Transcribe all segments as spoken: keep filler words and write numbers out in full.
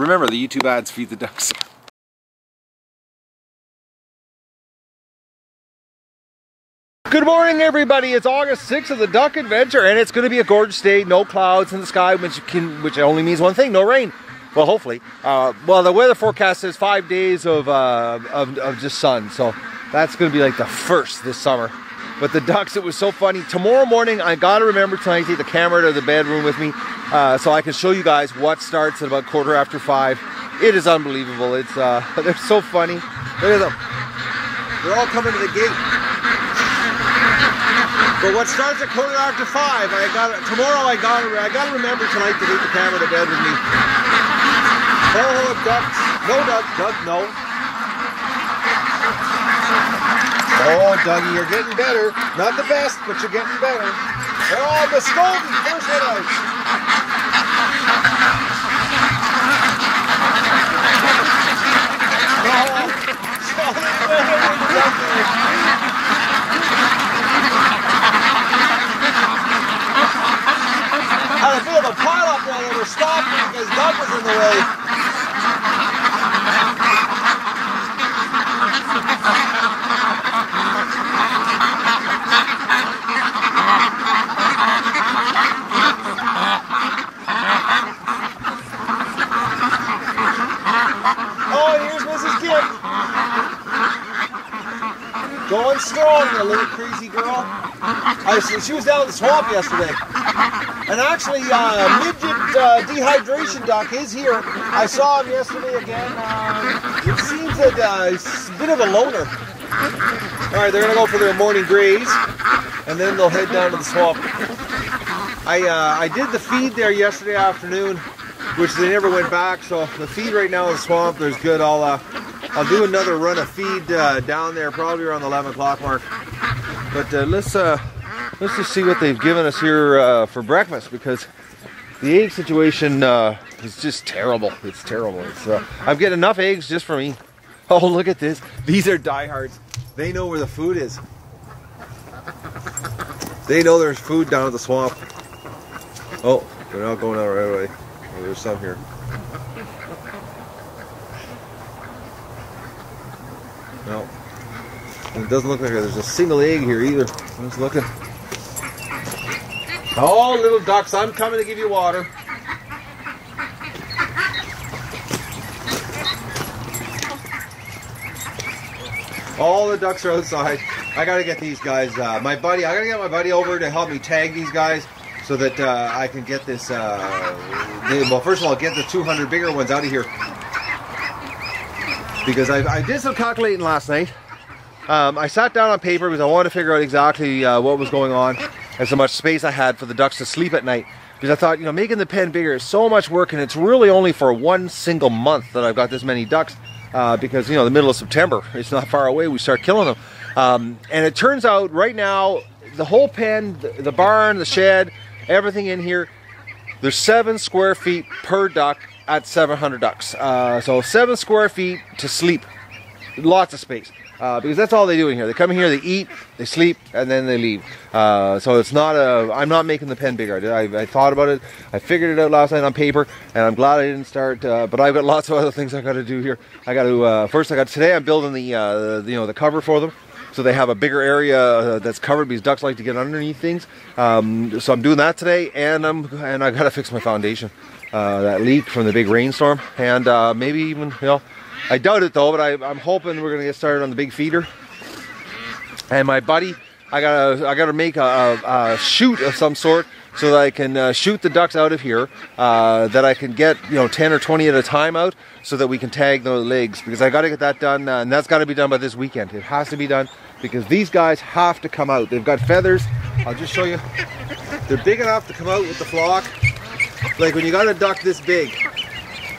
Remember, the YouTube ads feed the ducks. Good morning, everybody. It's August sixth of the Duck Adventure, and it's going to be a gorgeous day. No clouds in the sky, which can, which only means one thing: no rain. Well, hopefully. Uh, well, the weather forecast says five days of, uh, of of just sun, so that's going to be like the first this summer. But the ducks, it was so funny. Tomorrow morning, I got to remember tonight to take the camera to the bedroom with me, uh, so I can show you guys what starts at about quarter after five. It is unbelievable. It's uh, they're so funny. Look at them. They're all coming to the gate. But what starts at quarter after five, I got tomorrow. I got I got to remember tonight to take the camera to bed with me. Whole of ducks, no duck, duck, no. Oh, Dougie, you're getting better. Not the best, but you're getting better. Oh, the Muscovy first hit out. No, I had a bit of a pile-up while they were stopping because Doug was in the way. Oh, here's Missus Kip. Going strong, the little crazy girl. I, she was down in the swamp yesterday. And actually, uh, Midget uh, Dehydration Duck is here. I saw him yesterday again. Uh, it seems that uh, he's a bit of a loner. All right, they're going to go for their morning graze, and then they'll head down to the swamp. I uh, I did the feed there yesterday afternoon, which they never went back. So the feed right now in the swamp, there's good. I'll uh, I'll do another run of feed uh, down there, probably around the eleven o'clock mark. But uh, let's. Uh, Let's just see what they've given us here uh, for breakfast, because the egg situation uh, is just terrible. It's terrible. It's, uh, I'm getting enough eggs just for me. Oh, look at this. These are diehards. They know where the food is. They know there's food down at the swamp. Oh, they're not going out right away. Oh, there's some here. No. It doesn't look like there's a single egg here either. I'm just looking. Oh, little ducks, I'm coming to give you water. All the ducks are outside. I gotta get these guys, uh, my buddy, I gotta get my buddy over to help me tag these guys so that uh, I can get this, uh, they, well, first of all, get the two hundred bigger ones out of here. Because I, I did some calculating last night. Um, I sat down on paper because I wanted to figure out exactly uh, what was going on. And so much space I had for the ducks to sleep at night, because I thought, you know, making the pen bigger is so much work, and it's really only for one single month that I've got this many ducks, uh, because, you know, the middle of September, it's not far away, we start killing them. Um, and it turns out right now, the whole pen, the, the barn, the shed, everything in here, there's seven square feet per duck at seven hundred ducks. Uh, so seven square feet to sleep, lots of space. Uh, because that's all they do in here. They come in here, they eat, they sleep, and then they leave. Uh, so it's not a, I'm not making the pen bigger. I, I thought about it, I figured it out last night on paper, and I'm glad I didn't start, uh, but I've got lots of other things I got to do here. I got to, uh, first I got, today I'm building the, uh, the, you know, the cover for them. So they have a bigger area that's covered because ducks like to get underneath things. Um, so I'm doing that today, and I'm, and I got to fix my foundation. Uh, that leak from the big rainstorm, and uh, maybe even, you know, I doubt it though, but I, I'm hoping we're gonna get started on the big feeder. And my buddy, I gotta, I gotta make a, a, a chute of some sort so that I can uh, shoot the ducks out of here. Uh, that I can get, you know, ten or twenty at a time out, so that we can tag those legs, because I gotta get that done, uh, and that's gotta be done by this weekend. It has to be done because these guys have to come out. They've got feathers. I'll just show you. They're big enough to come out with the flock. Like when you got a duck this big,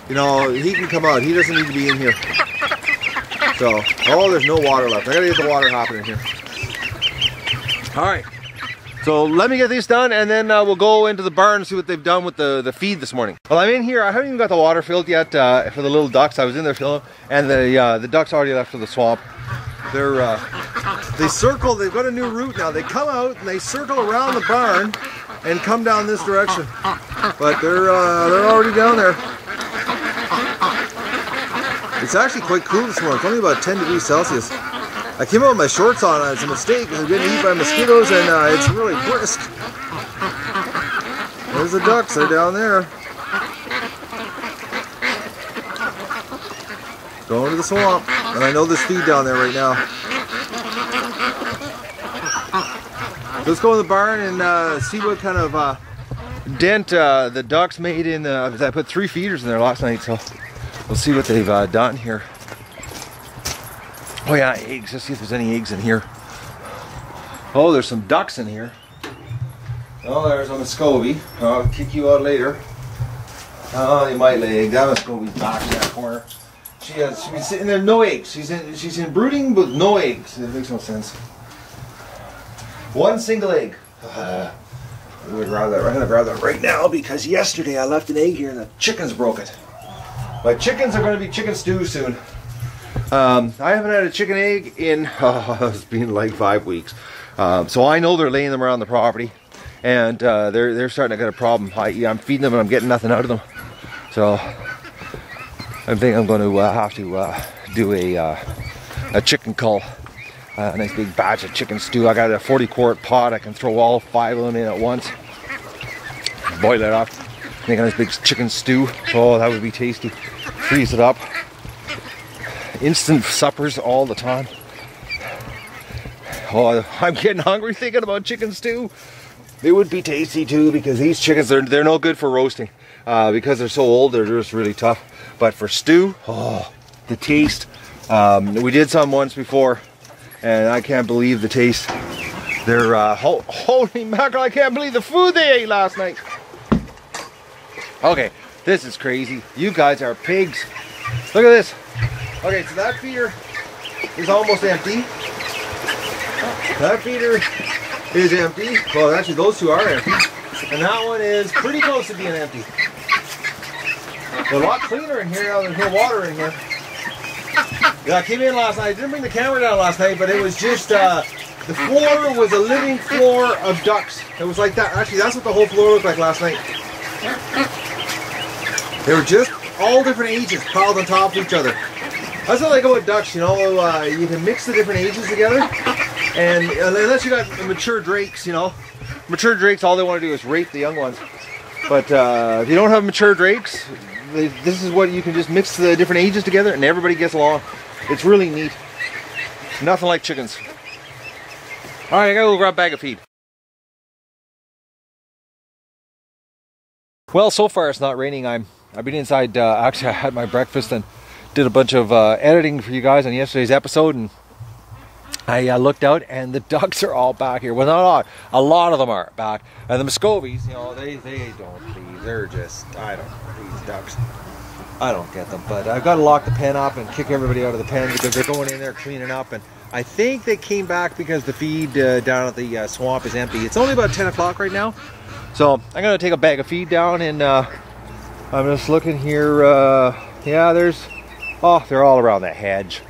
you know, he can come out. He doesn't need to be in here. So, oh, there's no water left. I gotta get the water happening here. All right. So let me get these done, and then uh, we'll go into the barn and see what they've done with the, the feed this morning. Well, I'm in here. I haven't even got the water filled yet uh, for the little ducks. I was in there filling, and the uh, the ducks already left for the swamp. They're uh, they circle. They've got a new route now. They come out and they circle around the barn and come down this direction. But they're uh, they're already down there. It's actually quite cool this morning. It's only about ten degrees Celsius. I came out with my shorts on, and it's a mistake because I'm getting eaten by mosquitoes, and uh, it's really brisk. There's the ducks, they're down there. Going to the swamp, and I know there's feed down there right now. Let's go in the barn and uh, see what kind of uh, dent uh, the ducks made in the. I put three feeders in there last night, so we'll see what they've uh, done here. Oh yeah, eggs. Let's see if there's any eggs in here. Oh, there's some ducks in here. Oh, there's a Muscovy. I'll kick you out later. Oh, you might lay eggs. That Muscovy's back in that corner. She has. She's sitting there, no eggs. She's in. She's in brooding with no eggs. It makes no sense. One single egg. Uh, I'm gonna grab that. I'm gonna grab that right now because yesterday I left an egg here and the chickens broke it. My chickens are gonna be chicken stew soon. Um, I haven't had a chicken egg in, oh, it's been like five weeks. Um, so I know they're laying them around the property, and uh, they're they're starting to get a problem. I, I'm feeding them and I'm getting nothing out of them. So I think I'm going to uh, have to uh, do a uh, a chicken cull, uh, a nice big batch of chicken stew. I got a forty quart pot. I can throw all five of them in at once. Boil it up, make a nice big chicken stew. Oh, that would be tasty. Freeze it up. Instant suppers all the time. Oh, I'm getting hungry thinking about chicken stew. They would be tasty too because these chickens, they're, they're no good for roasting. Uh, because they're so old, they're just really tough. But for stew, oh, the taste. Um, we did some once before and I can't believe the taste. They're, uh, ho holy mackerel, I can't believe the food they ate last night. Okay, this is crazy. You guys are pigs. Look at this. Okay, so that feeder is almost empty. That feeder is empty. Well, actually, those two are empty. And that one is pretty close to being empty. They're a lot cleaner in here now. There's no water in here. Yeah, I came in last night. I didn't bring the camera down last night, but it was just, uh, the floor was a living floor of ducks. It was like that. Actually, that's what the whole floor looked like last night. They were just all different ages piled on top of each other. That's what I like about ducks, you know, uh, you can mix the different ages together, and unless you got mature drakes, you know, mature drakes, all they want to do is rape the young ones. But uh, if you don't have mature drakes, they, this is what you can just mix the different ages together, and everybody gets along. It's really neat. Nothing like chickens. All right, I gotta go grab a bag of feed. Well, so far it's not raining. I'm I've been inside. Uh, actually, I had my breakfast and did a bunch of uh, editing for you guys on yesterday's episode, and I uh, looked out and the ducks are all back here. Well, not a lot. A lot of them are back. And the Muscovies, you know, they, they don't leave. They're just, I don't know, these ducks. I don't get them. But I've got to lock the pen up and kick everybody out of the pen because they're going in there cleaning up. And I think they came back because the feed uh, down at the uh, swamp is empty. It's only about ten o'clock right now. So I'm going to take a bag of feed down, and uh, I'm just looking here. Uh, yeah, there's... Oh, they're all around that hedge.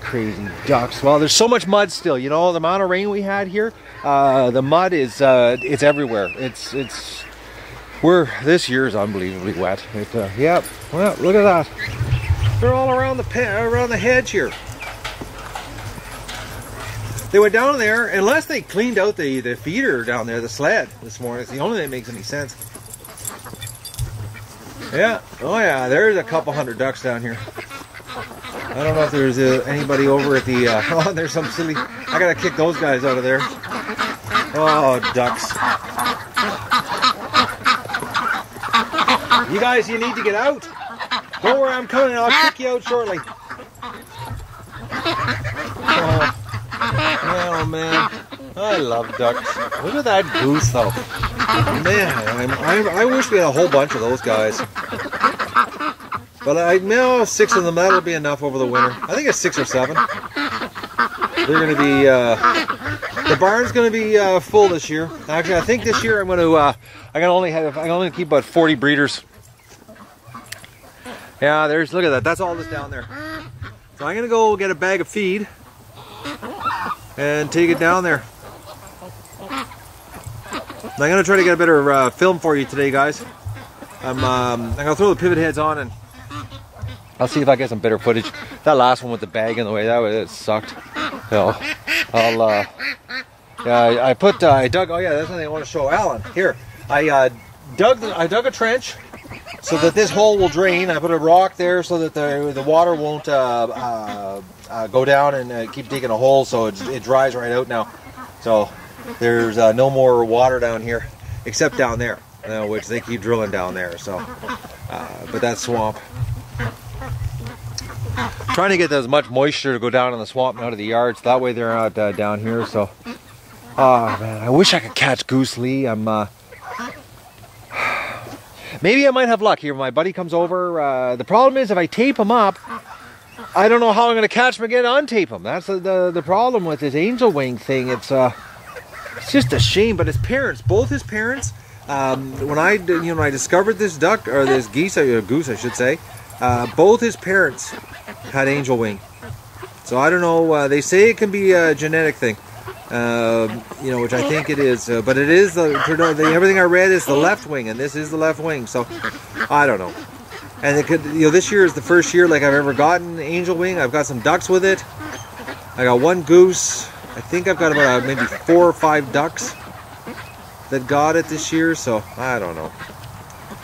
Crazy ducks. Well, there's so much mud still. You know, the amount of rain we had here, uh, the mud is, uh, it's everywhere. It's, it's, we're, this year's unbelievably wet. It, uh, yep, well, look at that. They're all around the, around the hedge here. They went down there, unless they cleaned out the, the feeder down there, the sled this morning. It's the only thing that makes any sense. Yeah, oh yeah, there's a couple hundred ducks down here. I don't know if there's uh, anybody over at the, uh, oh, there's some silly, I gotta kick those guys out of there. Oh, ducks. You guys, you need to get out. Don't worry, I'm coming and I'll kick you out shortly. Oh, oh man, I love ducks. Look at that goose though. Man, I, I, I wish we had a whole bunch of those guys. But I know six of them, that'll be enough over the winter. I think it's six or seven. They're going to be, uh, the barn's going to be uh, full this year. Actually, I think this year I'm going to, uh, I can only have, I can only keep about forty breeders. Yeah, there's, look at that, that's all that's down there. So I'm going to go get a bag of feed and take it down there. I'm going to try to get a better uh, film for you today, guys. I'm, um, I'm going to throw the pivot heads on and I'll see if I get some better footage. That last one with the bag in the way, that was, it sucked. So I'll, uh, yeah, I, I put, uh, I dug, oh yeah, that's something I want to show Alan. Here, I uh, dug, I dug a trench so that this hole will drain. I put a rock there so that the, the water won't uh, uh, uh, go down and uh, keep digging a hole, so it, it dries right out now. So there's uh, no more water down here, except down there, uh, which they keep drilling down there. So, uh, but that swamp. Trying to get as much moisture to go down in the swamp and out of the yards. That way they're not uh, down here. So, oh man, I wish I could catch goose lee. I'm, uh, maybe I might have luck here. My buddy comes over. Uh, the problem is if I tape him up, I don't know how I'm going to catch him again. Untape him. That's the, the the problem with this angel wing thing. It's uh, it's just a shame. But his parents, both his parents, um, when I you know when I discovered this duck or this geese or goose, I should say, uh, both his parents had angel wing. So I don't know, uh, they say it can be a genetic thing, uh, you know, which I think it is, uh, but it is the, the everything I read is the left wing, and this is the left wing, so I don't know. And it could, you know, this year is the first year like I've ever gotten angel wing. I've got some ducks with it. I got one goose. I think I've got about uh, maybe four or five ducks that got it this year, so I don't know.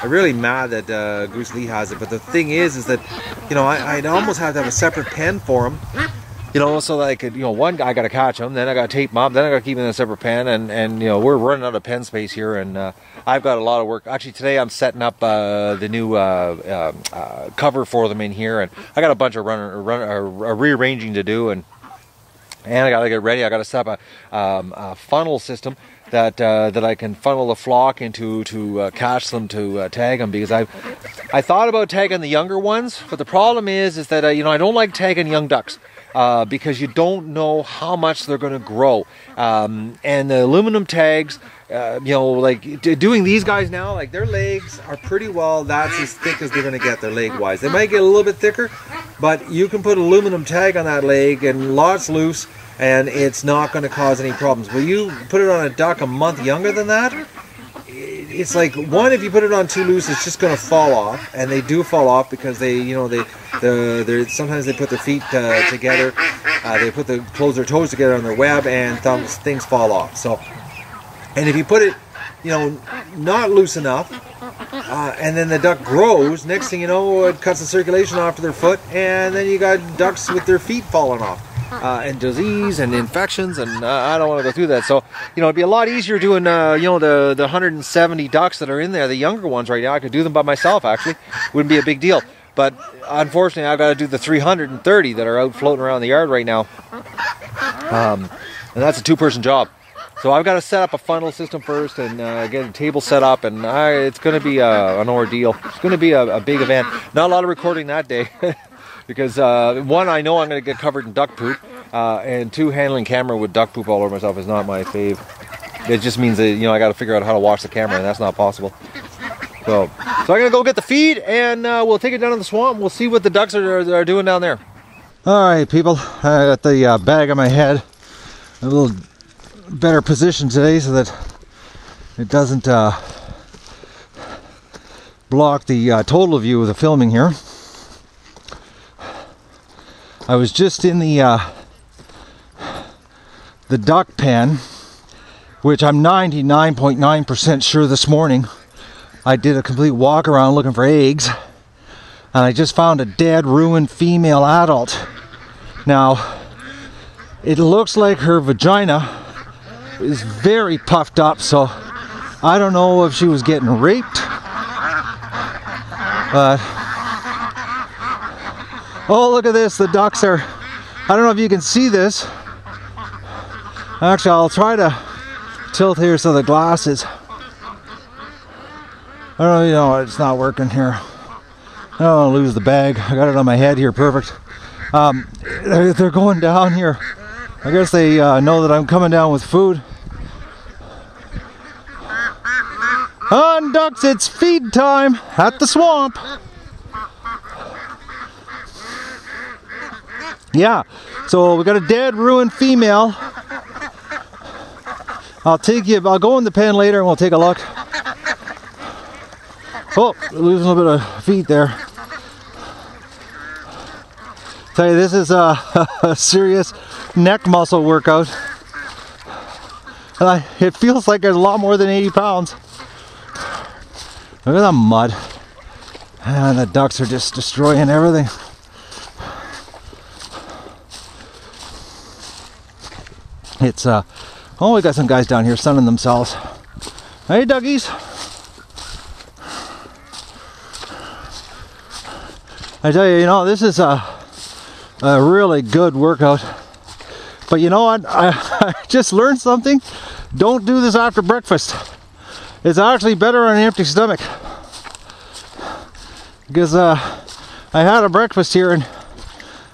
I'm really mad that uh, Goose Lee has it, but the thing is, is that, you know, I, I'd almost have to have a separate pen for him, you know, so that I could, you know, one guy got to catch him, then I got to tape him up, then I got to keep him in a separate pen, and, and you know, we're running out of pen space here, and uh, I've got a lot of work. Actually, today I'm setting up uh, the new uh, uh, uh, cover for them in here, and I got a bunch of runner, run, uh, rearranging to do, and and I got to get ready. I got to set up a, um, a funnel system that uh, that I can funnel the flock into to uh, catch them, to uh, tag them, because I I thought about tagging the younger ones, but the problem is is that uh, you know I don't like tagging young ducks uh, because you don't know how much they're going to grow, um, and the aluminum tags, uh, you know, like doing these guys now, like their legs are pretty well, that's as thick as they're going to get, their leg wise. They might get a little bit thicker, but you can put aluminum tag on that leg and lots loose, and it's not going to cause any problems. Will you put it on a duck a month younger than that? It's like, one, if you put it on too loose, it's just going to fall off, and they do fall off because they, you know, they, the, they're, sometimes they put their feet uh, together, uh, they put the close their toes together on their web, and thumbs, things fall off. So, and if you put it, you know, not loose enough, uh, and then the duck grows. Next thing you know, it cuts the circulation off to their foot, and then you got ducks with their feet falling off. Uh, and disease and infections, and uh, I don't want to go through that. So, you know, it'd be a lot easier doing, uh, you know, the, the one hundred seventy ducks that are in there, the younger ones right now. I could do them by myself, actually. Wouldn't be a big deal. But unfortunately, I've got to do the three hundred thirty that are out floating around the yard right now. Um, and that's a two-person job. So I've got to set up a funnel system first and uh, get a table set up, and I, it's going to be uh, an ordeal. It's going to be a, a big event. Not a lot of recording that day. Because, uh, one, I know I'm going to get covered in duck poop, uh, and two, handling camera with duck poop all over myself is not my fave. It just means that, you know, I got to figure out how to wash the camera, and that's not possible. So, so I'm going to go get the feed, and uh, we'll take it down to the swamp. We'll see what the ducks are, are, are doing down there. All right, people. I got the uh, bag on my head. A little better position today so that it doesn't uh, block the uh, total view of the filming here. I was just in the uh, the duck pen, which I'm ninety-nine point nine percent sure this morning I did a complete walk around looking for eggs, and I just found a dead, ruined female adult. Now, it looks like her vagina is very puffed up, so I don't know if she was getting raped, but oh, look at this, the ducks are, I don't know if you can see this. Actually, I'll try to tilt here so the glass is, I don't know, it's not working here. I don't want to lose the bag. I got it on my head here, perfect. Um, they're, they're going down here. I guess they uh, know that I'm coming down with food. On ducks, it's feed time at the swamp. Yeah, so we got a dead, ruined female. I'll take you, I'll go in the pen later and we'll take a look. Oh, losing a little bit of feet there. Tell you, this is a, a serious neck muscle workout. And I, it feels like there's a lot more than eighty pounds. Look at the mud. And the ducks are just destroying everything. It's, uh, oh, we got some guys down here sunning themselves. Hey, duggies. I tell you, you know, this is a, a really good workout. But you know what? I, I just learned something. Don't do this after breakfast. It's actually better on an empty stomach. Because uh, I had a breakfast here and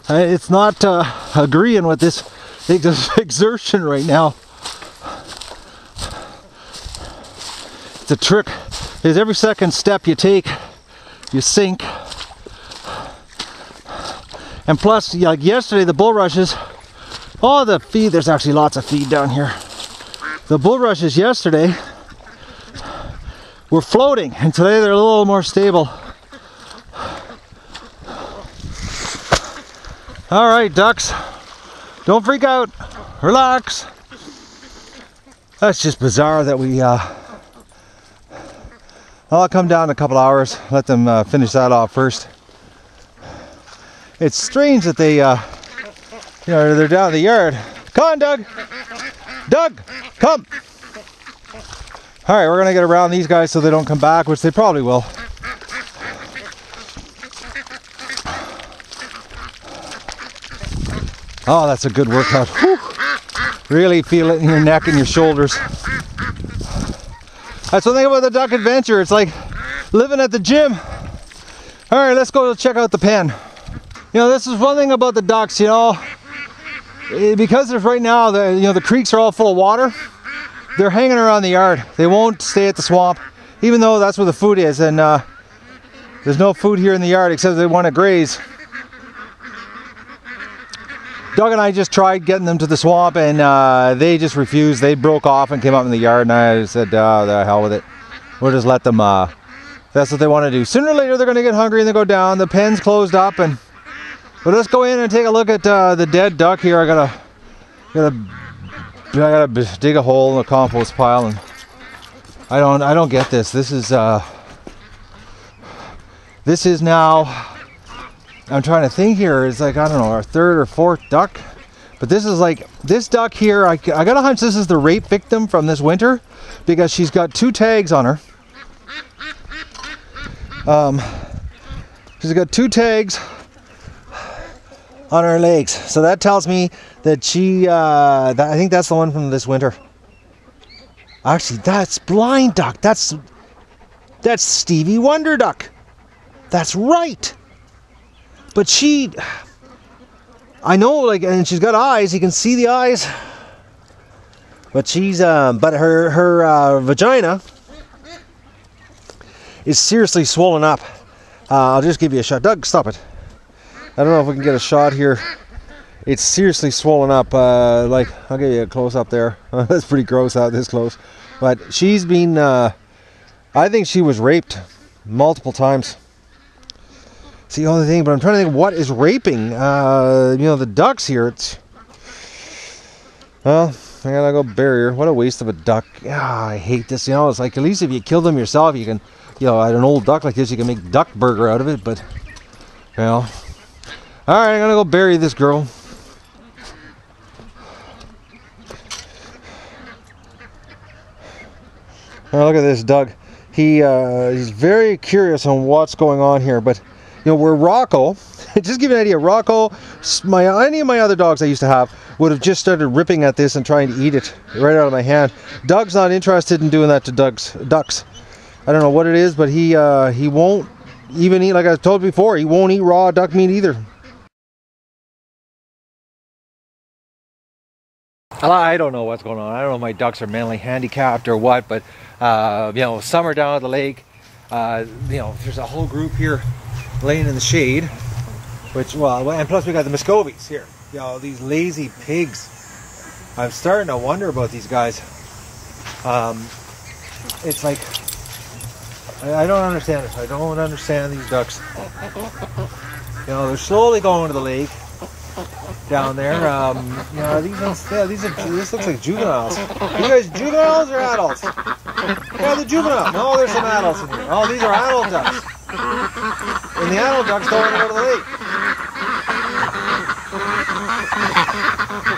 I, it's not uh, agreeing with this ex exertion right now. The trick is every second step you take, you sink. And plus, like yesterday, the bulrushes, all oh, the feed, there's actually lots of feed down here. The bulrushes yesterday were floating, and today they're a little more stable. All right, ducks, don't freak out, relax. That's just bizarre that we, uh, I'll come down in a couple hours, let them uh, finish that off first. It's strange that they, uh, you know, they're down in the yard. Come on, Doug. Doug, come. All right, we're gonna get around these guys so they don't come back, which they probably will. Oh, that's a good workout. Whew. Really feel it in your neck and your shoulders. That's one thing about the duck adventure. It's like living at the gym. All right, let's go check out the pen. You know, this is one thing about the ducks, you know, because there's right now, the, you know, the creeks are all full of water, they're hanging around the yard. They won't stay at the swamp, even though that's where the food is. And uh, there's no food here in the yard except they want to graze. Doug and I just tried getting them to the swamp and uh, they just refused. They broke off and came up in the yard and I said, oh, the hell with it. We'll just let them, uh, that's what they want to do. Sooner or later, they're going to get hungry and they go down. The pen's closed up and but let's go in and take a look at uh, the dead duck here. I gotta, gotta, I gotta dig a hole in the compost pile, and I don't, I don't get this. This is, uh, this is now. I'm trying to think here. It's like I don't know, our third or fourth duck, but this is like this duck here. I, I got a hunch this is the rape victim from this winter, because she's got two tags on her. Um, she's got two tags on her legs, so that tells me that she uh that, I think that's the one from this winter. Actually, that's blind duck. That's that's Stevie Wonder duck. That's right. But she, I know, like, and she's got eyes, you can see the eyes, but she's um but her her uh, vagina is seriously swollen up. uh, I'll just give you a shot. Doug, stop it. I don't know if we can get a shot here. It's seriously swollen up. Uh, like, I'll give you a close up there. That's pretty gross out this close. But she's been, uh, I think she was raped multiple times. It's the only thing, but I'm trying to think what is raping, uh, you know, the ducks here. It's, well, I gotta go bury her. What a waste of a duck. Ah, I hate this. You know, it's like, at least if you kill them yourself, you can, you know, at an old duck like this, you can make duck burger out of it, but, you know. All right, I'm gonna go bury this girl. Now look at this, Doug. He uh, he's very curious on what's going on here. But you know, we're Rocco. Just give you an idea, Rocco. My any of my other dogs I used to have would have just started ripping at this and trying to eat it right out of my hand. Doug's not interested in doing that to Doug's ducks. I don't know what it is, but he uh, he won't even eat. Like I told before, he won't eat raw duck meat either. I don't know what's going on. I don't know if my ducks are mentally handicapped or what, but uh, you know, some are down at the lake. Uh, you know, there's a whole group here laying in the shade, which, well, and plus we got the Muscovies here. You know, these lazy pigs. I'm starting to wonder about these guys. Um, it's like, I don't understand it. I don't understand these ducks. You know, they're slowly going to the lake. down there. Um, no, these don't, yeah, these are, this looks like juveniles. You guys juveniles or adults? Yeah, they're juvenile. No, there's some adults in here. Oh, these are adult ducks. And the adult ducks don't want to go to the lake.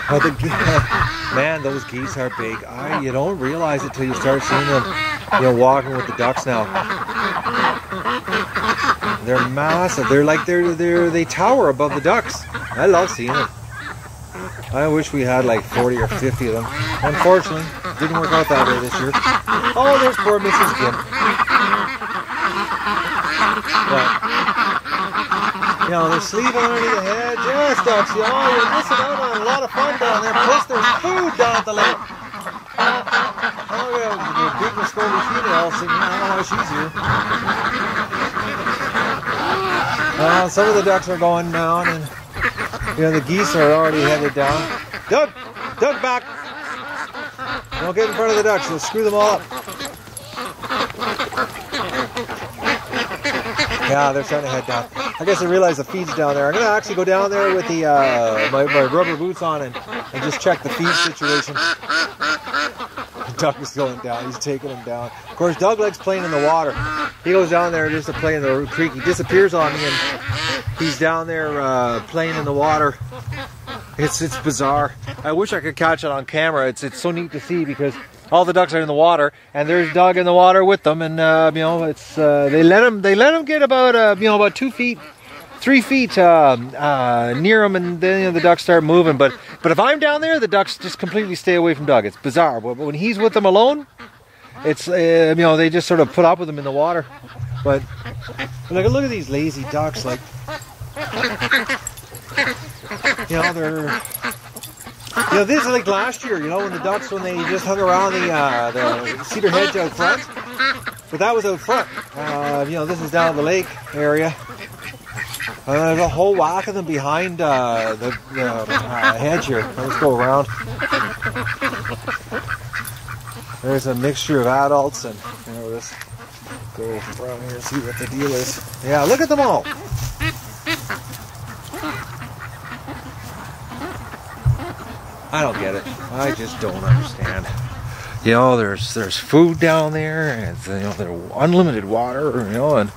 But the, man, those geese are big. I, you don't realize it till you start seeing them, you know, walking with the ducks now. They're massive. They're like they're they're they tower above the ducks. I love seeing them. I wish we had like forty or fifty of them. Unfortunately, didn't work out that way this year. Oh, there's poor Missus Kim. But, you know, they're sleeping underneath the hedge. Yes, ducks. Oh, you're missing out on a lot of fun down there. Plus, there's food down at the lake. Oh, yeah, the big Muscovy female singing. I don't know why she's here. Uh, some of the ducks are going down, and you know the geese are already headed down. Duck, duck back! Don't get in front of the ducks; they'll screw them all up. Yeah, they're starting to head down. I guess I realize the feed's down there. I'm gonna actually go down there with the uh, my, my rubber boots on and, and just check the feed situation. The duck is going down; he's taking them down. Of course, dog legs playing in the water. He goes down there just to play in the creek. He disappears on me, and he's down there uh, playing in the water. It's it's bizarre. I wish I could catch it on camera. It's it's so neat to see because all the ducks are in the water, and there's a dog in the water with them. And uh, you know, it's uh, they let him they let him get about uh, you know about two feet, three feet um, uh, near him, and then you know, the ducks start moving. But but if I'm down there, the ducks just completely stay away from dog. It's bizarre. But when he's with them alone, it's, uh, you know, they just sort of put up with them in the water. But, like, look at these lazy ducks, like, you know, they're, you know, this is like last year, you know, when the ducks, when they just hung around the, uh, the cedar hedge out front. But that was out front. Uh, you know, this is down at the lake area. And there's a whole whack of them behind uh, the, the uh, hedge here. Let's go around. There's a mixture of adults and, you know, let's go around here and see what the deal is. Yeah, look at them all. I don't get it. I just don't understand. You know, there's there's food down there, and you know, there's unlimited water, you know, and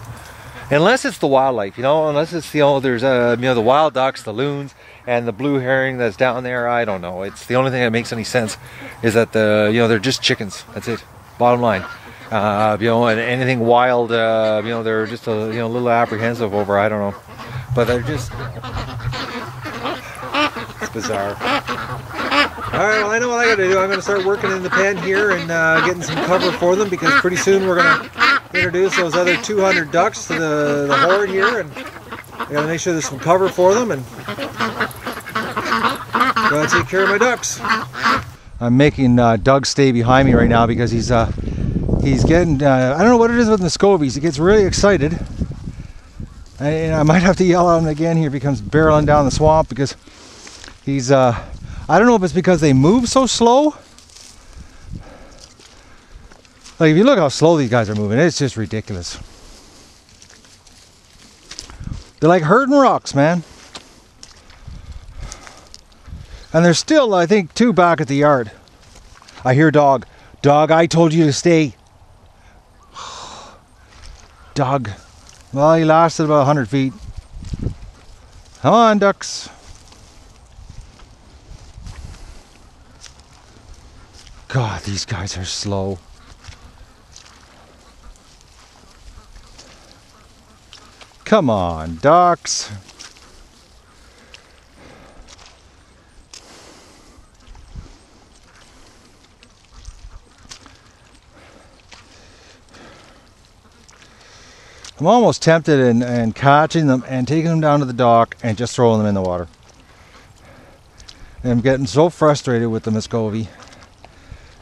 unless it's the wildlife, you know, unless it's you know, there's uh, you know, the wild ducks, the loons, and the blue herring that's down there. I don't know. It's the only thing that makes any sense is that the you know they're just chickens. That's it. Bottom line, uh, you know, and anything wild, uh, you know, they're just a you know a little apprehensive over. I don't know, but they're just it's bizarre. All right, well, I know what I got to do. I'm going to start working in the pen here and uh, getting some cover for them because pretty soon we're going to introduce those other two hundred ducks to the, the horde here, and I gotta make sure there's some cover for them, and gotta take care of my ducks. I'm making uh, Doug stay behind me right now because he's uh, he's getting uh, I don't know what it is with Muscovies. He gets really excited, and I might have to yell at him again here. He comes barreling down the swamp because he's uh, I don't know if it's because they move so slow. Like, if you look how slow these guys are moving, it's just ridiculous. They're like herding rocks, man. And they're still, I think, two back at the yard. I hear dog. Dog, I told you to stay. Dog. Well, he lasted about one hundred feet. Come on, ducks. God, these guys are slow. Come on, ducks. I'm almost tempted in, in catching them and taking them down to the dock and just throwing them in the water. And I'm getting so frustrated with the Muscovy.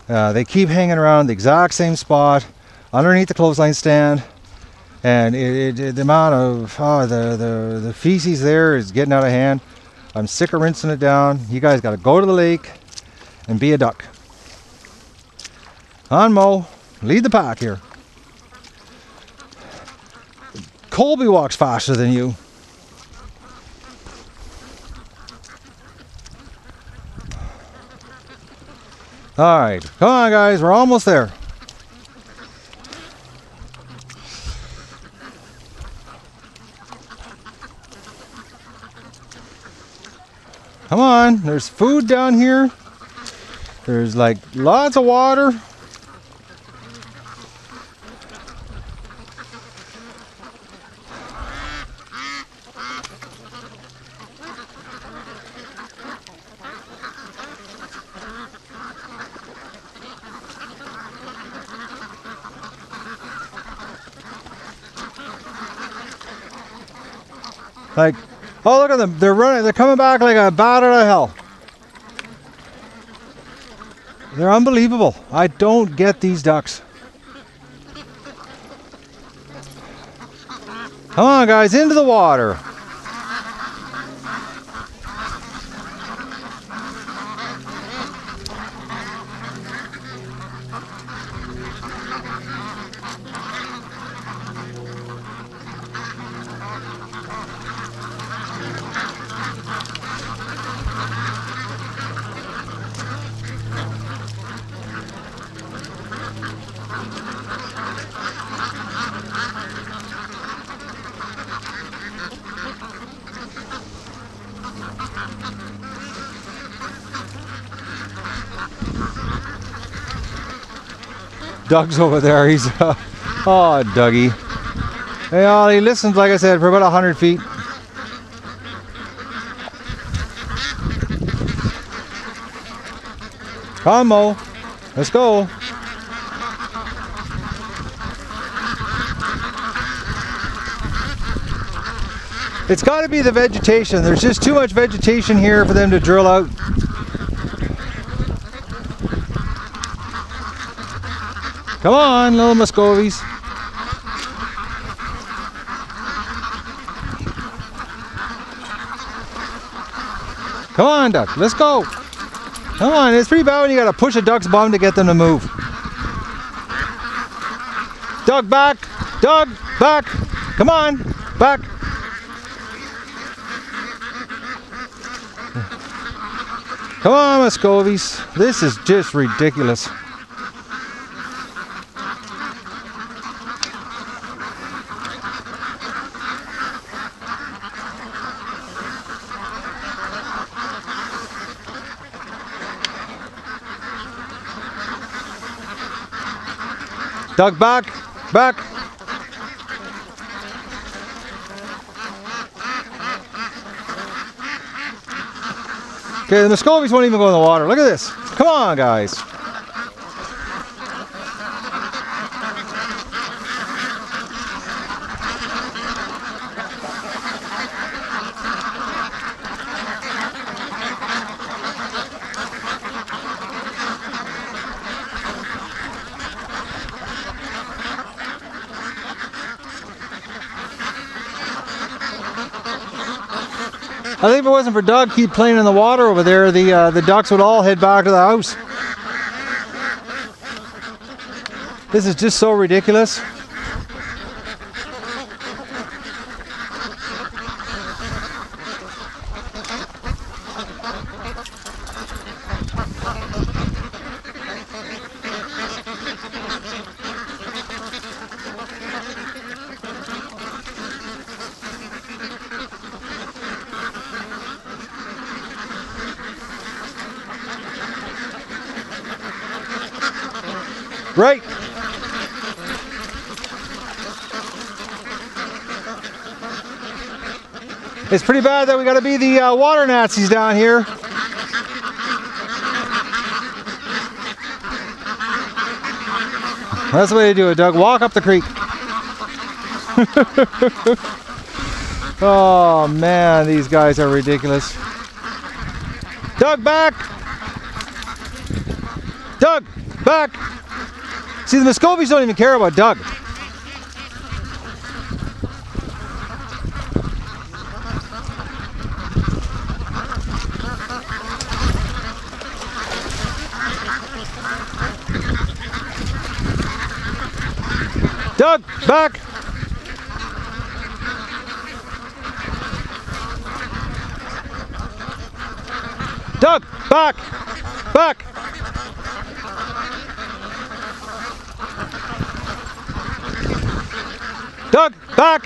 Uh, they keep hanging around the exact same spot underneath the clothesline stand. And it, it, the amount of oh, the, the, the feces there is getting out of hand. I'm sick of rinsing it down. You guys got to go to the lake and be a duck. On, Mo, lead the pack here. Colby walks faster than you. All right, come on guys, we're almost there. Come on, there's food down here. There's like lots of water. Like, oh look at them, they're running, they're coming back like a bat out of hell. They're unbelievable. I don't get these ducks. Come on guys, into the water. Doug's over there, he's, uh, oh, Dougie. Hey, all, he listens, like I said, for about a hundred feet. Come on, let's go. It's got to be the vegetation. There's just too much vegetation here for them to drill out. Come on, little Muscovies. Come on, duck, let's go. Come on, it's pretty bad when you gotta push a duck's bum to get them to move. Duck back, duck back. Come on, back. Come on, Muscovies. This is just ridiculous. Duck back, back. Okay, the Muscovies won't even go in the water. Look at this. Come on, guys. I think if it wasn't for Doug, keep playing in the water over there, the uh, the ducks would all head back to the house. This is just so ridiculous. Right. It's pretty bad that we got to be the uh, water Nazis down here. That's the way to do it, Doug. Walk up the creek. Oh man, these guys are ridiculous. Doug, back. Doug, back. See, the Muscovies don't even care about Doug. Doug, back! Doug, back! Back! Doug, back!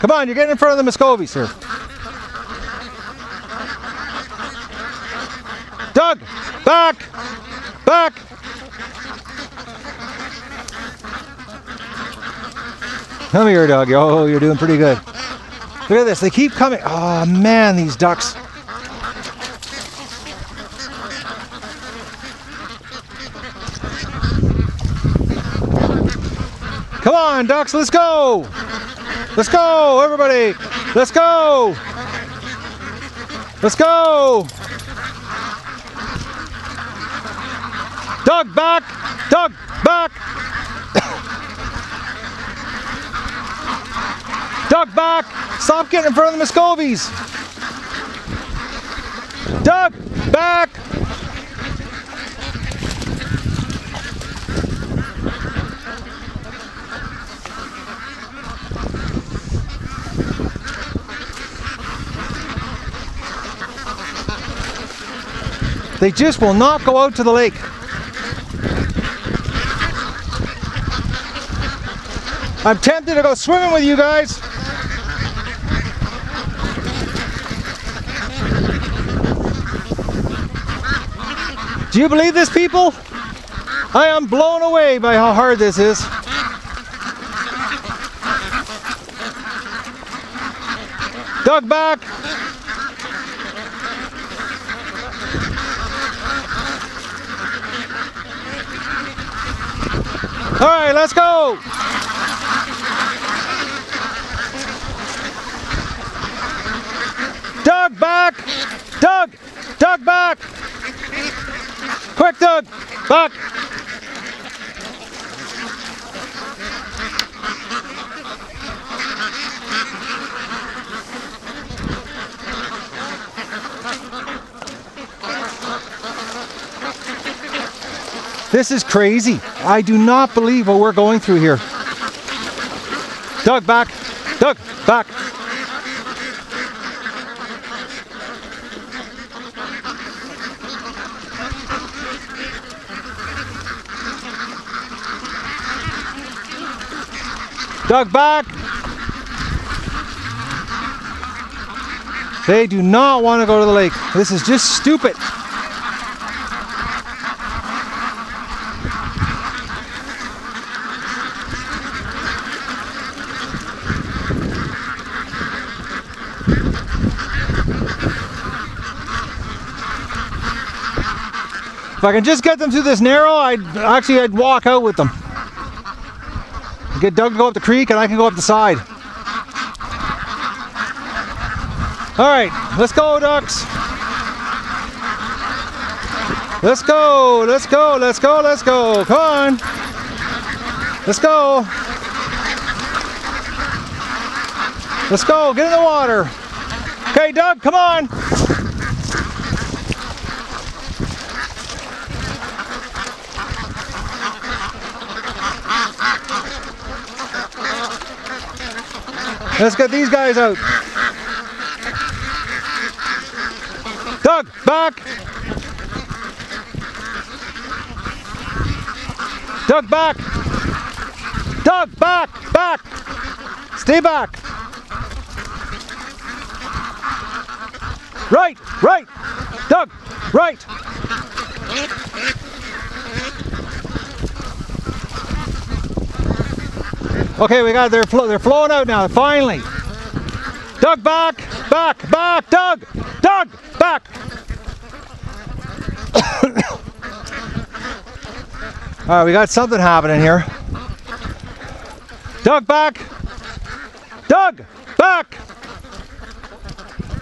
Come on, you're getting in front of the Muscovies here. Doug, back! Back! Come here, Doug. Oh, you're doing pretty good. Look at this, they keep coming. Oh man, these ducks. Come on, ducks, let's go! Let's go, everybody! Let's go! Let's go! Doug, back! Doug, back! Doug, back! Stop getting in front of the Muscovies! Doug, back! They just will not go out to the lake. I'm tempted to go swimming with you guys. Do you believe this, people? I am blown away by how hard this is. Doug, back. All right, let's go. Doug, back. Doug, Doug, back. Quick, Doug, back. This is crazy. I do not believe what we're going through here. Doug, back. Doug, back. Doug, back. They do not want to go to the lake. This is just stupid. If I can just get them through this narrow, I'd actually I'd walk out with them. Get Doug to go up the creek and I can go up the side. Alright, let's go, ducks. Let's go, let's go, let's go, let's go. Come on. Let's go. Let's go, get in the water. Okay, Doug, come on. Let's get these guys out. Doug, back. Doug, back. Doug, back, back. Stay back. Right, right. Doug, right. Okay, we got, they're, flo they're flowing out now, finally. Doug, back, back, back, Doug, Doug, back. All right, we got something happening here. Doug, back, Doug, back.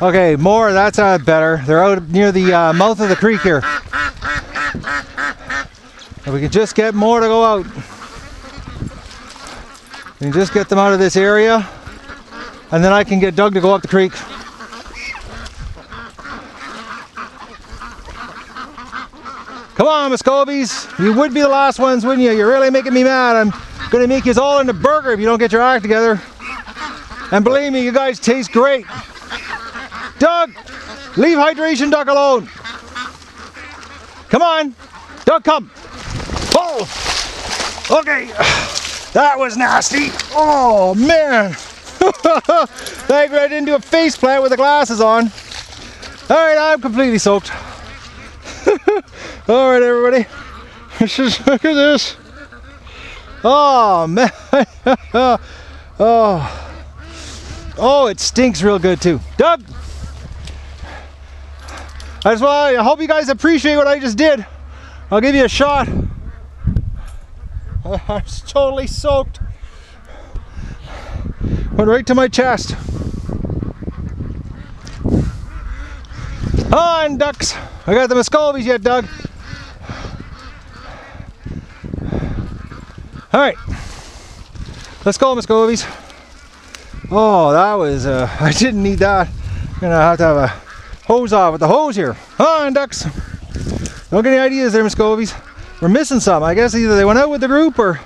Okay, more, that's uh, better. They're out near the uh, mouth of the creek here. If we could just get more to go out. And just get them out of this area, and then I can get Doug to go up the creek. Come on, Muscovies, you would be the last ones, wouldn't you? You're really making me mad. I'm gonna make you all into burger if you don't get your act together. And believe me, you guys taste great. Doug, leave Hydration Duck alone. Come on, Doug, come. Oh, okay. That was nasty. Oh man. Leg right into a face plant with the glasses on. Alright, I'm completely soaked. Alright everybody. Just look at this. Oh man. Oh. Oh, it stinks real good too. Dub. I just want, I hope you guys appreciate what I just did. I'll give you a shot. I'm totally soaked. Went right to my chest. On, ducks. I got the Muscovies yet, Doug. All right, let's go, Muscovies. Oh, that was, uh, I didn't need that. I'm gonna have to have a hose off with the hose here. On, ducks. Don't get any ideas there, Muscovies. We're missing some. I guess either they went out with the group or...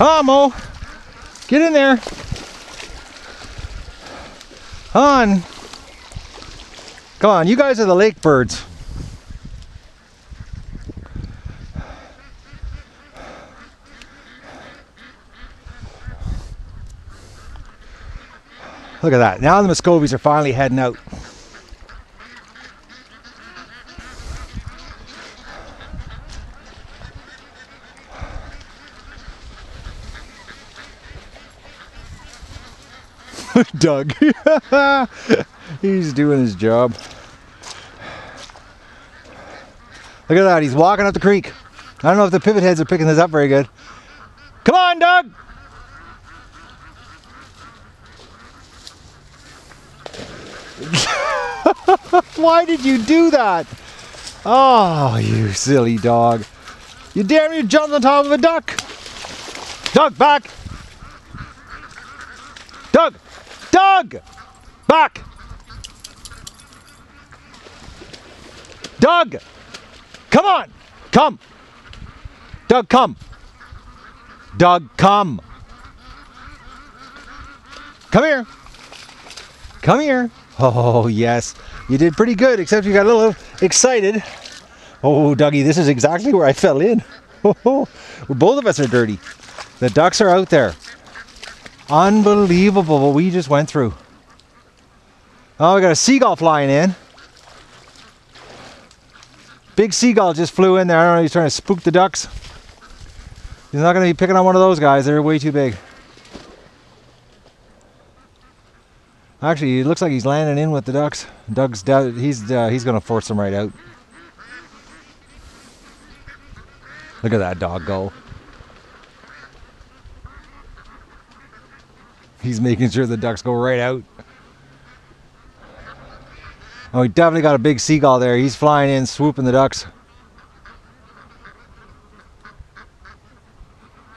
Ah, Mo! Get in there! On! Come on, you guys are the lake birds. Look at that. Now the Muscovies are finally heading out. Doug. He's doing his job. Look at that, he's walking up the creek. I don't know if the pivot heads are picking this up very good. Come on, Doug! Why did you do that? Oh, you silly dog. You damn near jumped on top of a duck. Doug, back! Doug! Doug! Back! Doug! Come on! Come! Doug, come! Doug, come! Come here! Come here! Oh, yes. You did pretty good, except you got a little excited. Oh, Dougie, this is exactly where I fell in. Oh, both of us are dirty. The ducks are out there. Unbelievable what we just went through. Oh, we got a seagull flying in. Big seagull just flew in there. I don't know, he's trying to spook the ducks. He's not going to be picking on one of those guys. They're way too big. Actually, it looks like he's landing in with the ducks. Doug's down, he's uh, he's going to force them right out. Look at that dog go. He's making sure the ducks go right out. Oh, he definitely got a big seagull there. He's flying in, swooping the ducks.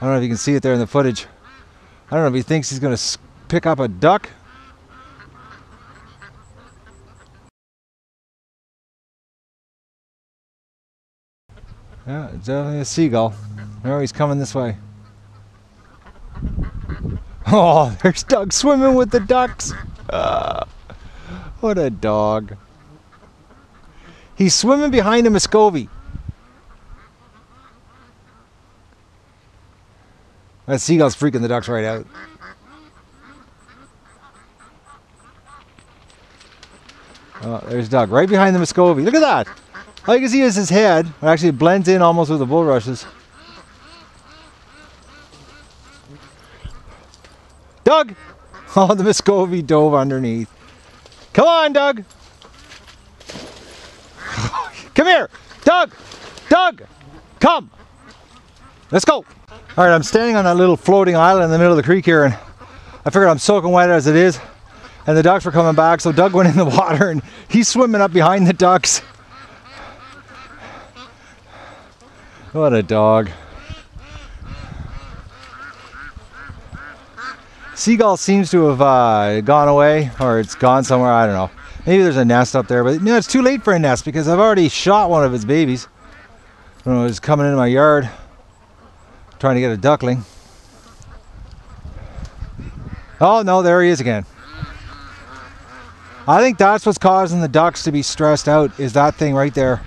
I don't know if you can see it there in the footage. I don't know if he thinks he's going to pick up a duck. Yeah, it's definitely a seagull. Oh, he's coming this way. Oh, there's Doug swimming with the ducks. Uh, what a dog. He's swimming behind a Muscovy. That seagull's freaking the ducks right out. Oh, there's Doug right behind the Muscovy. Look at that. All you can see is his head. It actually blends in almost with the bulrushes. Doug! Oh, the Muscovy dove underneath. Come on, Doug! Come here! Doug! Doug! Come! Let's go! Alright, I'm standing on that little floating island in the middle of the creek here, and I figured I'm soaking wet as it is, and the ducks were coming back, so Doug went in the water, and he's swimming up behind the ducks. What a dog. Seagull seems to have uh, gone away, or it's gone somewhere, I don't know. Maybe there's a nest up there, but no, it's too late for a nest because I've already shot one of its babies. When it was coming into my yard, trying to get a duckling. Oh no, there he is again. I think that's what's causing the ducks to be stressed out, is that thing right there.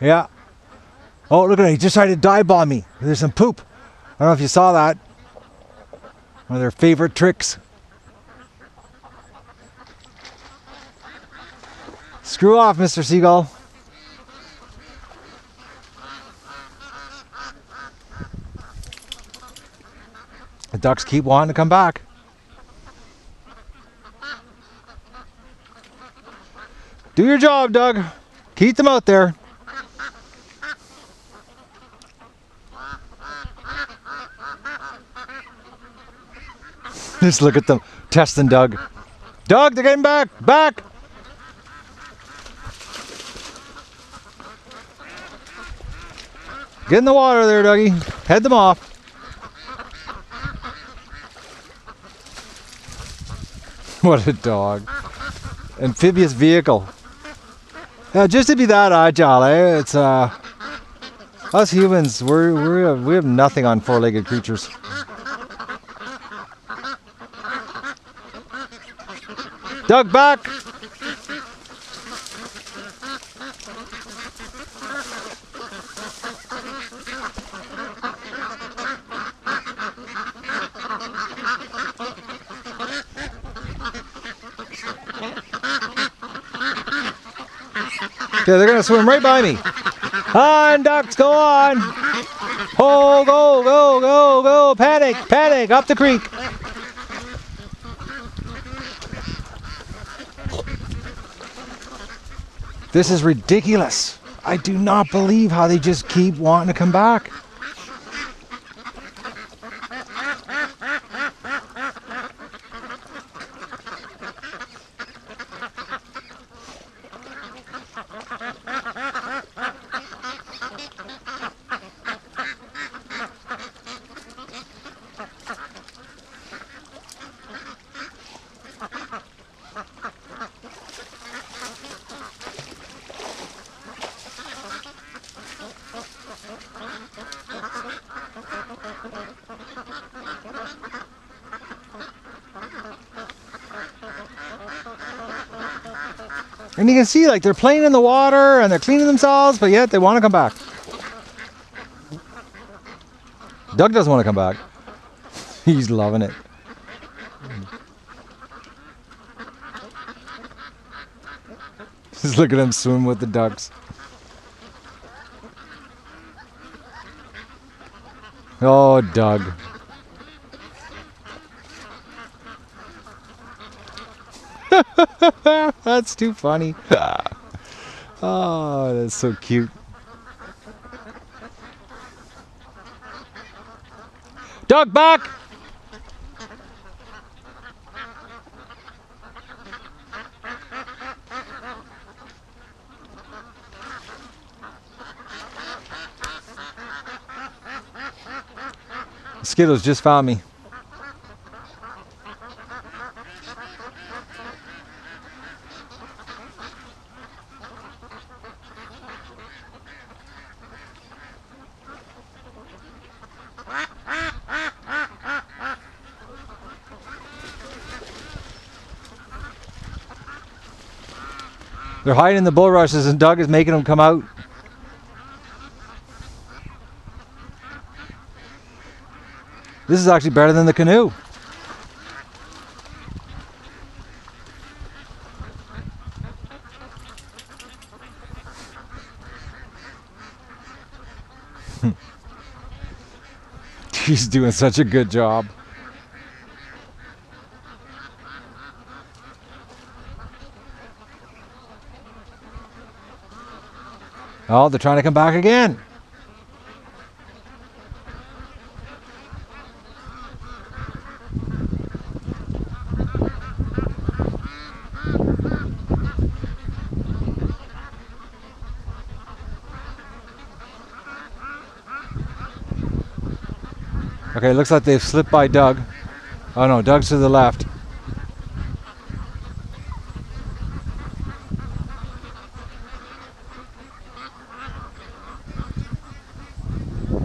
Yeah. Oh, look at it. He just tried to dive bomb me. There's some poop. I don't know if you saw that. One of their favorite tricks. Screw off, Mister Seagull. The ducks keep wanting to come back. Do your job, Doug. Keep them out there. Just look at them testing Doug. Doug, they're getting back. Back. Get in the water there, Dougie. Head them off. What a dog. Amphibious vehicle. Yeah, just to be that agile, eh? It's uh, us humans, we're, we're we have nothing on four-legged creatures. Doug, back! Yeah, they're gonna swim right by me. On, ducks, go on. Oh, go, go, go, go. Panic, panic, up the creek. This is ridiculous. I do not believe how they just keep wanting to come back. And you can see, like, they're playing in the water and they're cleaning themselves, but yet they want to come back. Doug doesn't want to come back. He's loving it. Just look at him swim with the ducks. Oh, Doug. That's too funny. Oh, that's so cute. Doug, back! Skittles just found me. They're hiding in the bulrushes and Doug is making them come out. This is actually better than the canoe. He's doing such a good job. Oh, they're trying to come back again. Okay, looks like they've slipped by Doug. Oh no, Doug's to the left.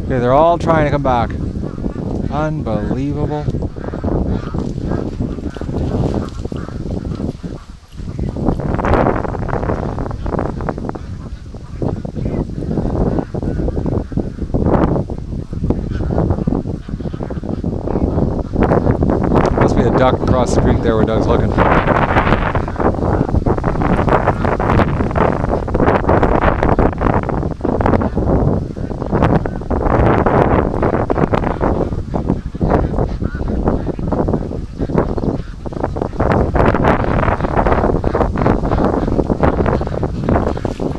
Okay, they're all trying to come back. Unbelievable. duck across the creek there where Doug's looking.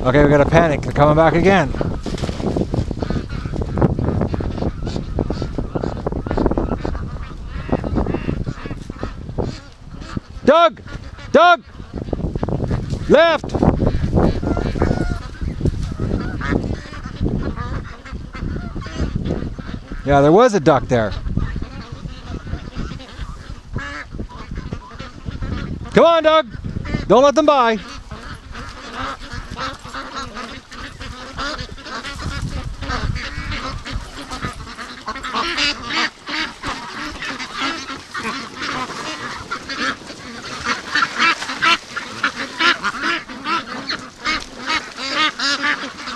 Okay, we gotta panic. They're coming back again. Doug! Doug! Left! Yeah, there was a duck there. Come on, Doug! Don't let them by!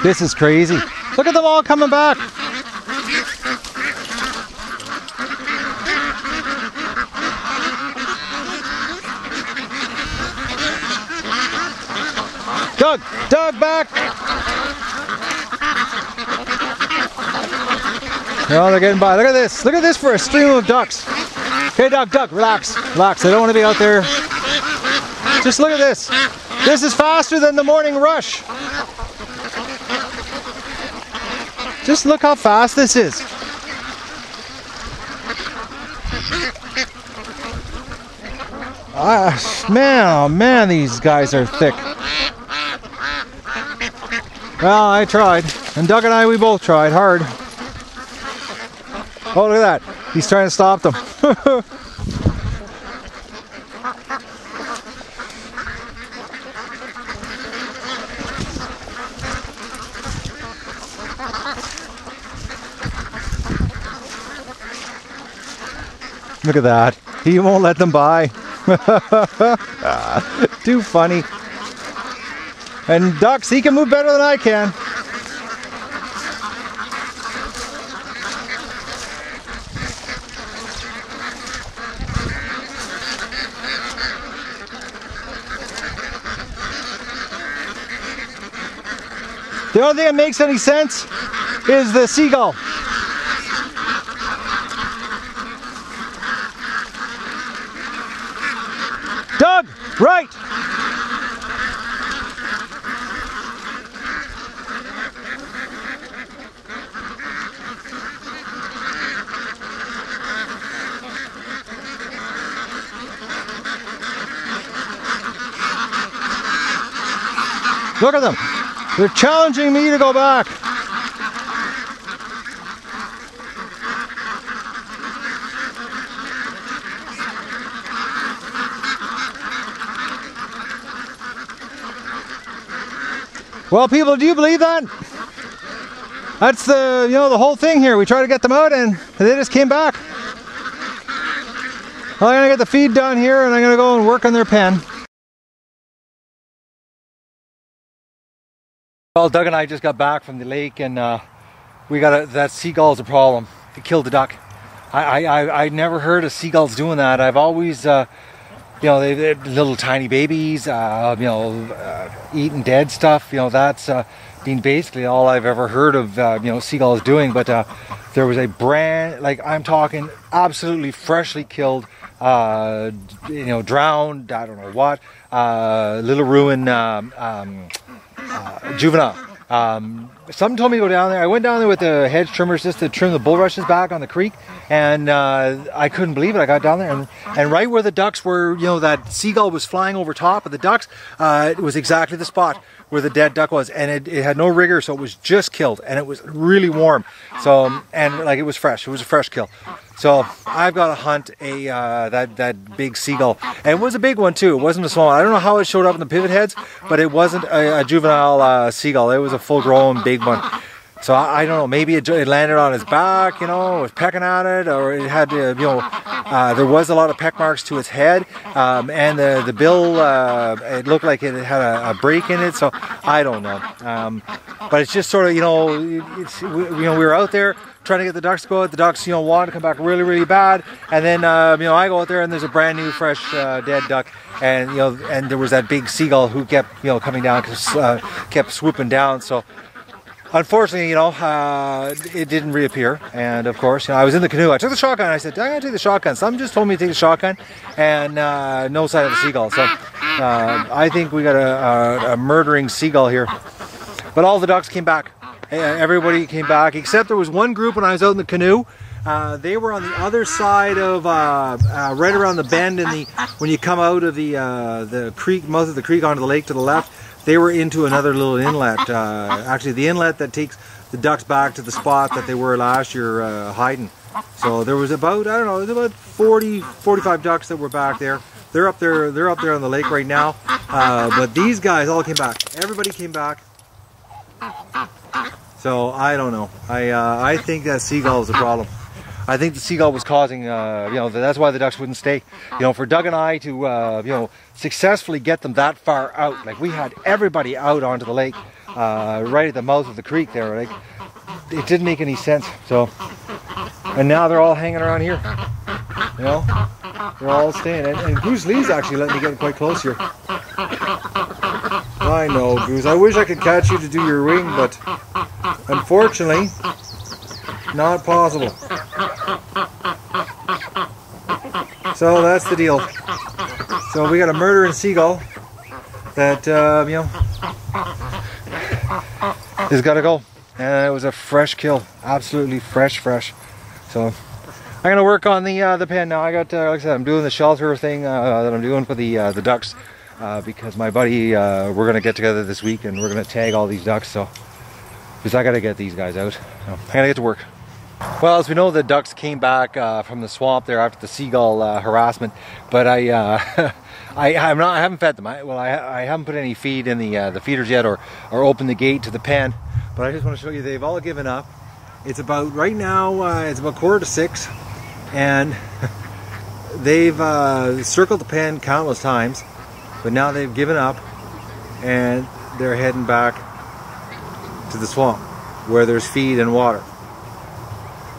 This is crazy. Look at them all coming back. Doug, Doug, back. No, they're getting by. Look at this. Look at this for a stream of ducks. Hey, Doug, Doug, relax. Relax. I don't want to be out there. Just look at this. This is faster than the morning rush. Just look how fast this is. Ah, man, oh man, these guys are thick. Well, I tried. And Doug and I, we both tried hard. Oh, look at that. He's trying to stop them. Look at that. He won't let them by. Too funny. And ducks, he can move better than I can. The only thing that makes any sense is the seagull. Doug, right! Look at them. They're challenging me to go back. Well, people, do you believe that? That's the, you know, the whole thing here. We try to get them out and they just came back. Well, I'm gonna get the feed done here and I'm gonna go and work on their pen. Well, Doug and I just got back from the lake and uh, we got a, that seagull's a problem. It killed the duck. I, I, I never heard of seagulls doing that. I've always, uh, you know, they, they're little tiny babies, uh, you know, uh, eating dead stuff, you know, that's uh, been basically all I've ever heard of, uh, you know, seagulls doing, but uh, there was a brand, like I'm talking absolutely freshly killed, uh, you know, drowned, I don't know what, uh, Little Ruin um, um, uh, juvenile. Um, something told me to go down there. I went down there with the hedge trimmers just to trim the bulrushes back on the creek, and uh, I couldn't believe it. I got down there, and, and right where the ducks were, you know, that seagull was flying over top of the ducks, uh, it was exactly the spot where the dead duck was, and it, it had no rigor, so it was just killed, and it was really warm, so, and like it was fresh, it was a fresh kill. So I've got to hunt a uh, that, that big seagull. And it was a big one too. It wasn't a small one. I don't know how it showed up in the pivot heads, but it wasn't a, a juvenile uh, seagull. It was a full-grown big one. So I, I don't know. Maybe it, it landed on his back, you know, was pecking at it, or it had to, you know, Uh, there was a lot of peck marks to its head, um, and the, the bill, uh, it looked like it had a, a break in it, so I don't know. Um, but it's just sort of, you know, it's, you know, we were out there trying to get the ducks to go out. The ducks, you know, wanted to come back really, really bad. And then, uh, you know, I go out there and there's a brand new, fresh, uh, dead duck. And, you know, and there was that big seagull who kept, you know, coming down, uh, kept swooping down. So, unfortunately, you know, uh, it didn't reappear. And, of course, you know, I was in the canoe. I took the shotgun. I said, I gotta take the shotgun. Someone just told me to take the shotgun. And uh, no sign of the seagull. So, uh, I think we got a, a, a murdering seagull here. But all the ducks came back. Everybody came back, except there was one group when I was out in the canoe. Uh, they were on the other side of, uh, uh, right around the bend in the, when you come out of the, uh, the creek, mouth of the creek onto the lake to the left, they were into another little inlet. Uh, actually, the inlet that takes the ducks back to the spot that they were last year uh, hiding. So there was about, I don't know, there was about forty, forty-five ducks that were back there. They're up there, they're up there on the lake right now. Uh, but these guys all came back. Everybody came back. So I don't know. I uh, I think that seagull is a problem. I think the seagull was causing, uh, you know, that's why the ducks wouldn't stay. You know, for Doug and I to, uh, you know, successfully get them that far out. Like we had everybody out onto the lake, uh, right at the mouth of the creek there. Like it didn't make any sense. So, and now they're all hanging around here. You know, they're all staying. And, and Goose Lee's actually letting me get quite close here. I know, Goose. I wish I could catch you to do your wing, but unfortunately, not possible. So that's the deal. So we got a murdering seagull that, uh, you know, has got to go. And it was a fresh kill. Absolutely fresh, fresh. So I'm going to work on the uh, the pen now. I got, uh, like I said, I'm doing the shelter thing uh, that I'm doing for the uh, the ducks. Uh, because my buddy, uh, we're going to get together this week and we're going to tag all these ducks, so because I got to get these guys out. So I got to get to work. Well, as we know, the ducks came back uh, from the swamp there after the seagull uh, harassment, but I, uh, I, I'm not, I haven't fed them. I, well, I, I haven't put any feed in the uh, the feeders yet, or or opened the gate to the pen. But I just want to show you they've all given up. It's about right now. Uh, it's about quarter to six, and they've uh, circled the pen countless times. But now they've given up and they're heading back to the swamp where there's feed and water.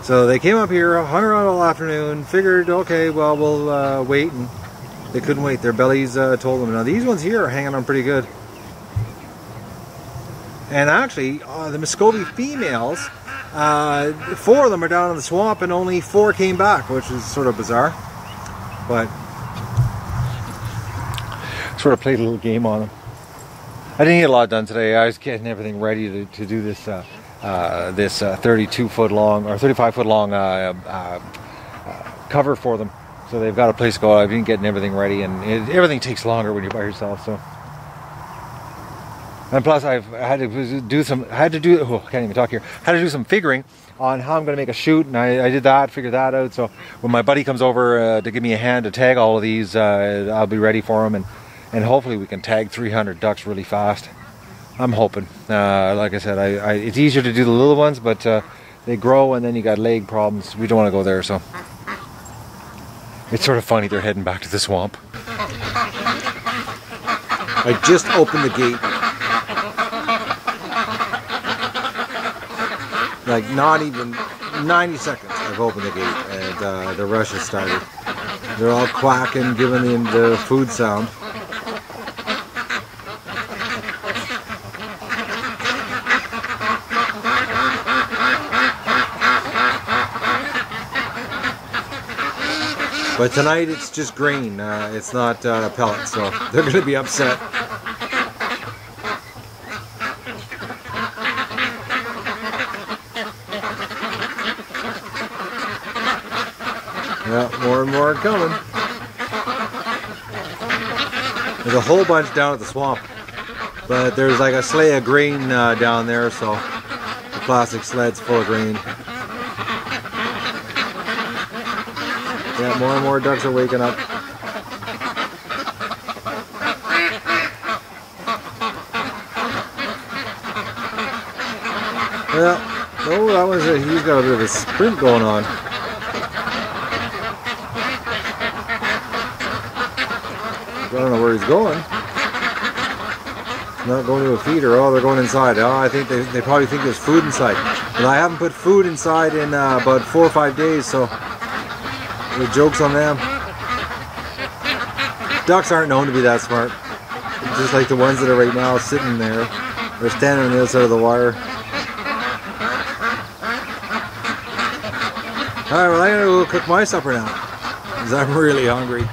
So they came up here, hung around all afternoon, figured, okay, well, we'll uh, wait. And they couldn't wait. Their bellies uh, told them. Now these ones here are hanging on pretty good. And actually, uh, the Muscovy females, uh, four of them are down in the swamp and only four came back, which is sort of bizarre. But sort of played a little game on them. I didn't get a lot done today. I was getting everything ready to, to do this uh, uh, this uh, thirty-two foot long or thirty-five foot long uh, uh, uh, cover for them. So they've got a place to go. I've been getting everything ready, and it, everything takes longer when you're by yourself. So, and plus I've had to do some had to do oh, I can't even talk here. Had to do some figuring on how I'm going to make a shoot, and I, I did that, figured that out. So when my buddy comes over uh, to give me a hand to tag all of these, uh, I'll be ready for him. And. And hopefully we can tag three hundred ducks really fast. I'm hoping. Uh, like I said, I, I, it's easier to do the little ones, but uh, they grow and then you got leg problems. We don't want to go there, so. It's sort of funny they're heading back to the swamp. I just opened the gate. Like not even ninety seconds I've opened the gate and uh, the rush has started. They're all quacking, giving them the food sound. But tonight it's just grain, uh, it's not uh, pellets, so they're going to be upset. Yeah, more and more are coming. There's a whole bunch down at the swamp, but there's like a sleigh of grain uh, down there, so the plastic sled's full of grain. Yeah, more and more ducks are waking up. Yeah. Oh, that was a, he's got a bit of a sprint going on. I don't know where he's going. He's not going to a feeder. Oh, they're going inside. Oh, I think they, they probably think there's food inside. But I haven't put food inside in uh, about four or five days, so the joke's on them. Ducks aren't known to be that smart. Just like the ones that are right now sitting there. They're standing on the other side of the wire. Alright, well, I'm going to go cook my supper now, because I'm really hungry.